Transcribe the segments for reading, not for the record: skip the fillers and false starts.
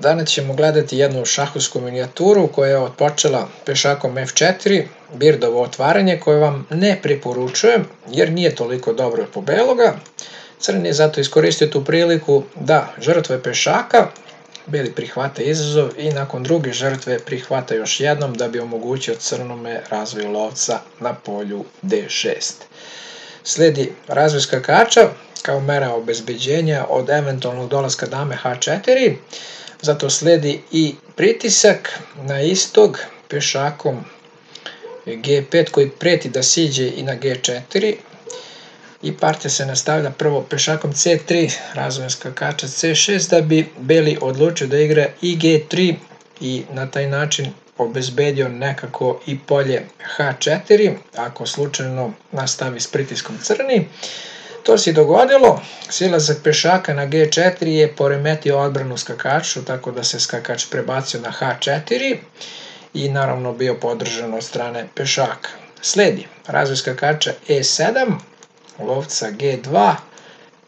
Danas ćemo gledati jednu šahovsku minijaturu koja je otpočela pešakom f4, birdovo otvaranje koje vam ne preporučujem jer nije toliko dobro po beloga. Crni je zato iskoristio tu priliku da žrtve pešaka, beli prihvata izazov i nakon druge žrtve prihvata još jednom da bi omogućio crnome razvoj lovca na polju d6. Sledi razvoj skakača kao mera obezbeđenja od eventualnog dolaska dame h4, zato sledi i pritisak na istog pešakom g5 koji preti da siđe i na g4 i partija se nastavlja prvo pešakom c3, razvojem skakača c6 da bi beli odlučio da igra i g3 i na taj način obezbedio nekako i polje h4 ako slučajno nastavi s pritiskom crni. To se dogodilo, silazak pešaka na g4 je poremetio odbranu skakaču, tako da se skakač prebacio na h4 i naravno bio podržan od strane pešaka. Sledi razvoj skakača e7, lovca g2,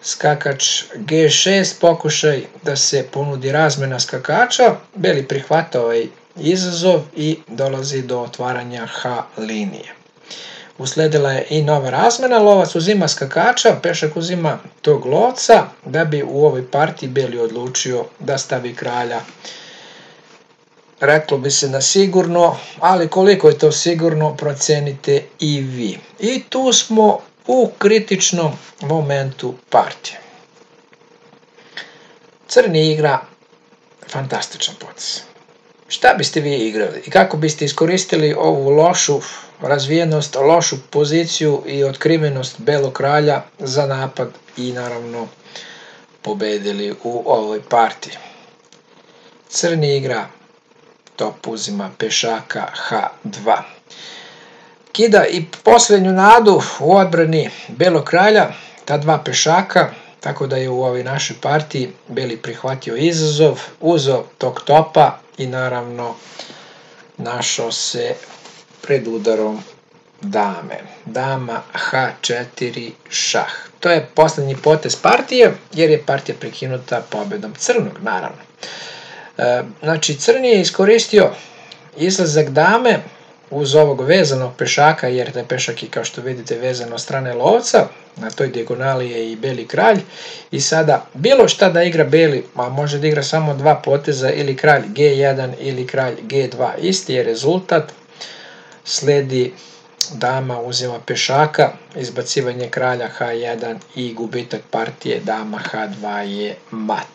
skakač g6, pokušaj da se ponudi razmena skakača, beli prihvata ovaj izazov i dolazi do otvaranja h linije. Usledila je i nova razmena, lovac uzima skakača, pešak uzima tog lovca da bi u ovoj partiji beli odlučio da stavi kralja. Reklo bi se na sigurno, ali koliko je to sigurno procenite i vi. I tu smo u kritičnom momentu partije. Crni igra fantastičan potez. Šta biste vi igrali i kako biste iskoristili ovu lošu razvijenost, lošu poziciju i otkrivenost belog kralja za napad i naravno pobedili u ovoj partiji? Crni igra top uzima pešaka h2. Kida i posljednju nadu u odbrani belog kralja, ta dva pešaka, tako da je u ovoj našoj partiji beli prihvatio izazov, uzeo tog topa i naravno našao se pred udarom dame. Dama h4 šah. To je posljednji potez partije jer je partija prekinuta pobedom crnog naravno. Znači crni je iskoristio izlazak dame uz ovog vezanog pešaka jer taj pešak je kao što vidite vezan od strane lovca, na toj dijagonali je i beli kralj i sada bilo šta da igra beli, a može da igra samo dva poteza ili kralj g1 ili kralj g2, isti je rezultat. Sledi dama uzima pešaka, izbacivanje kralja h1 i gubitak partije, dama h2 je mat.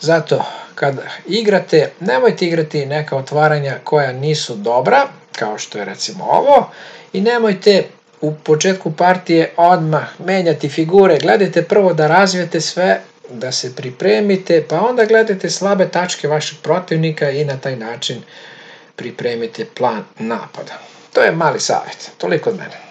Zato kada igrate, nemojte igrati neka otvaranja koja nisu dobra, kao što je recimo ovo, i nemojte u početku partije odmah menjati figure, gledajte prvo da razvijete sve, da se pripremite, pa onda gledajte slabe tačke vašeg protivnika i na taj način pripremite plan napada. To je mali savjet, toliko od mene.